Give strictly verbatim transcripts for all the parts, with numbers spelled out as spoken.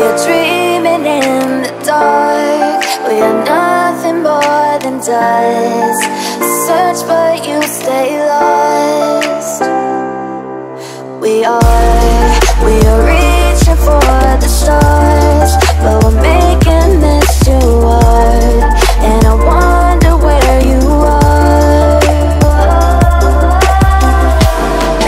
We are dreaming in the dark. We are nothing more than dust. Search but you stay lost. We are, we are reaching for the stars, but we're making this too hard. And I wonder where you are.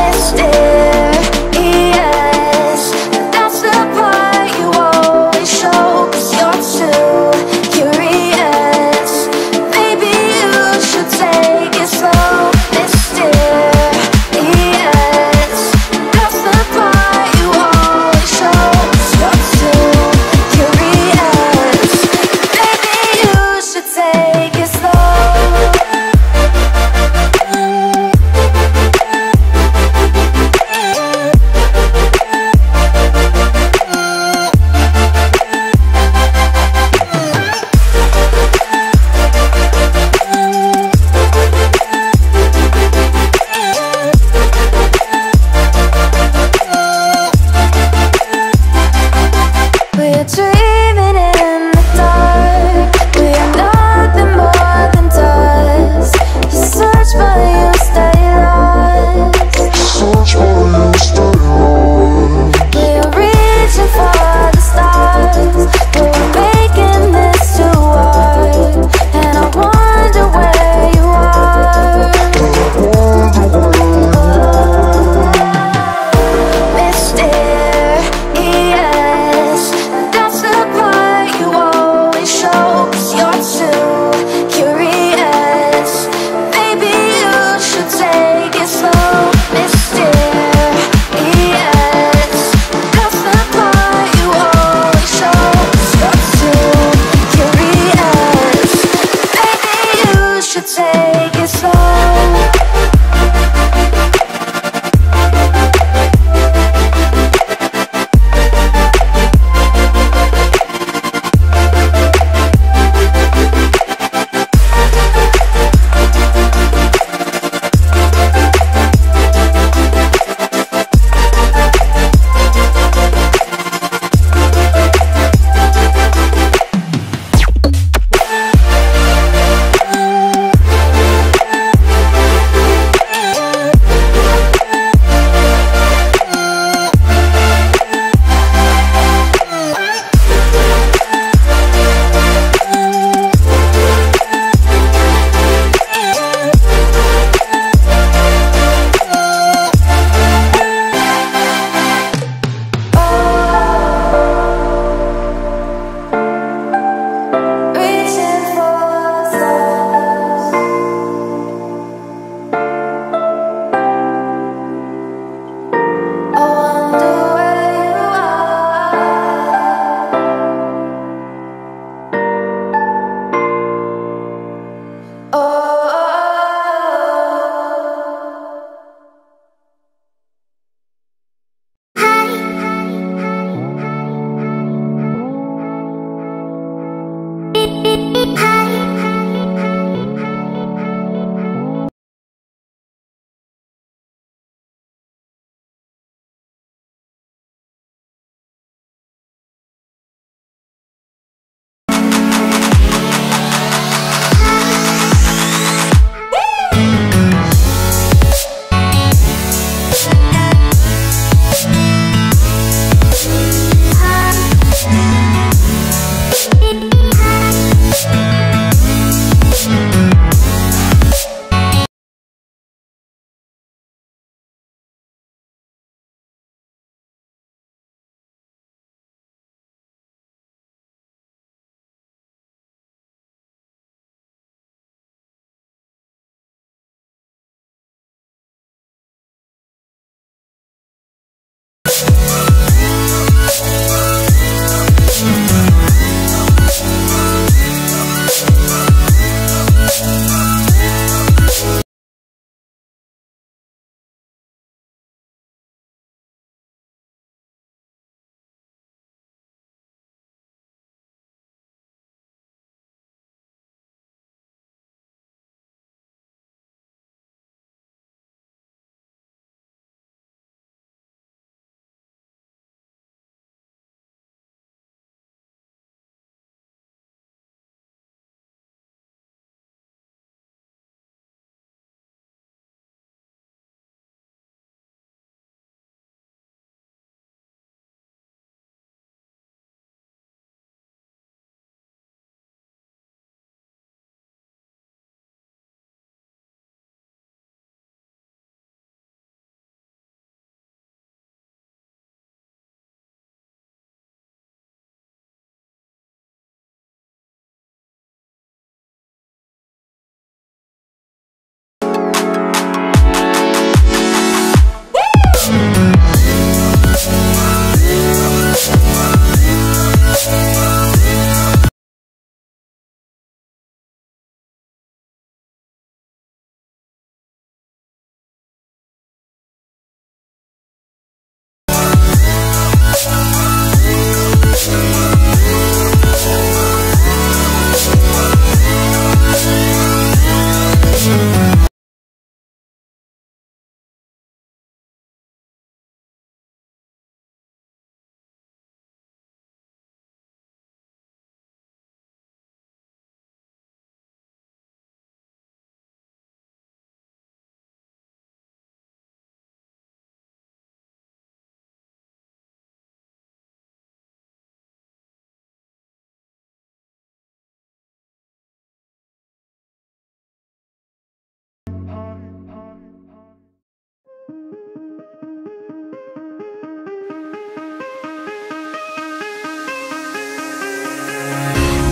Mysterious, that's the part you always show, 'cause you're too curious. Maybe you should take it slow. Mysterious, that's the part you always show, 'cause you're too curious. Maybe you should take it slow. That's the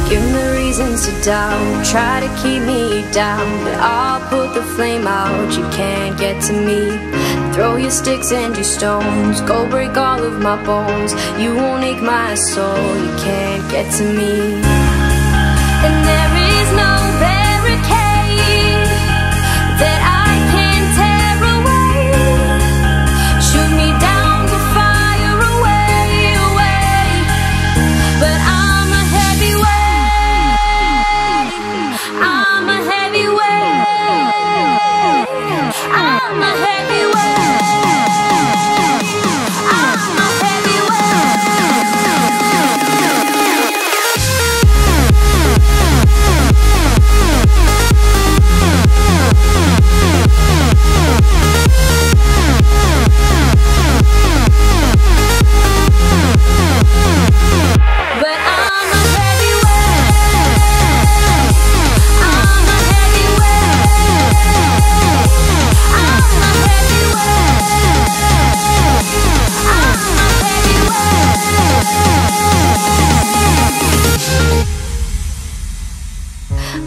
Give me reasons to doubt, try to keep me down, but I'll put the flame out, you can't get to me. Throw your sticks and your stones, go break all of my bones. You won't ache my soul, you can't get to me. And there is no barricade that I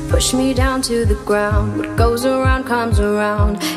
push me down to the ground. What goes around comes around.